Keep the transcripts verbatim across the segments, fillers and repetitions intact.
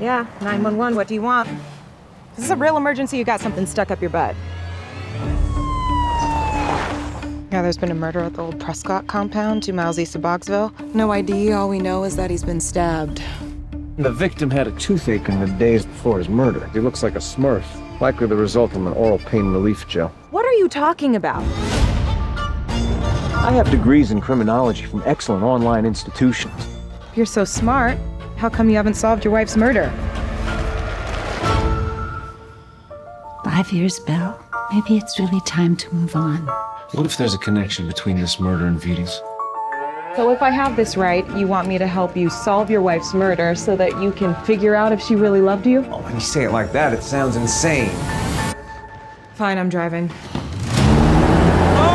Yeah, nine one one, what do you want? This is a real emergency, you got something stuck up your butt. Yeah, there's been a murder at the old Prescott compound, two miles east of Boggsville. No I D, all we know is that he's been stabbed. The victim had a toothache in the days before his murder. He looks like a smurf, likely the result of an oral pain relief gel. What are you talking about? I have degrees in criminology from excellent online institutions. You're so smart. How come you haven't solved your wife's murder? Five years, Bill. Maybe it's really time to move on. What if there's a connection between this murder and Vita's? So if I have this right, you want me to help you solve your wife's murder so that you can figure out if she really loved you? Oh, when you say it like that, it sounds insane. Fine, I'm driving. Ah!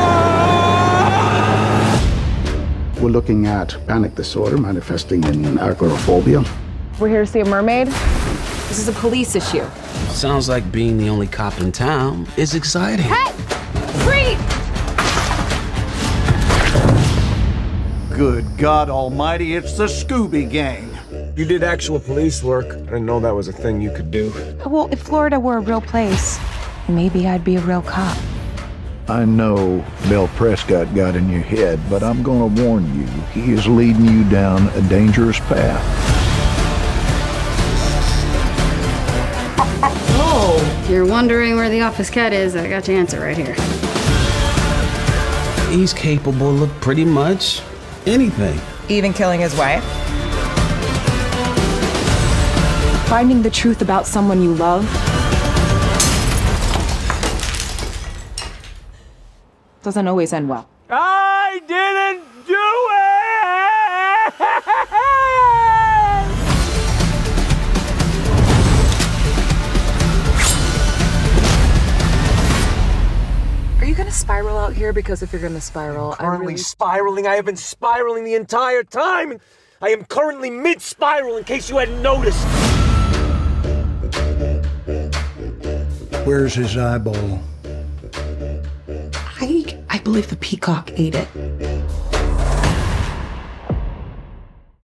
We're looking at panic disorder manifesting in agoraphobia. We're here to see a mermaid. This is a police issue. Sounds like being the only cop in town is exciting. Hey! Freeze! Good God Almighty, it's the Scooby Gang. You did actual police work. I didn't know that was a thing you could do. Well, if Florida were a real place, maybe I'd be a real cop. I know Bill Prescott got in your head, but I'm going to warn you, he is leading you down a dangerous path. Oh! If you're wondering where the office cat is, I got your answer right here. He's capable of pretty much anything. Even killing his wife? Finding the truth about someone you love? Doesn't always end well. I didn't do it! Are you gonna spiral out here? Because if you're gonna spiral, I'm currently really... spiraling. I have been spiraling the entire time. And I am currently mid-spiral, in case you hadn't noticed. Where's his eyeball? I, I believe the peacock ate it.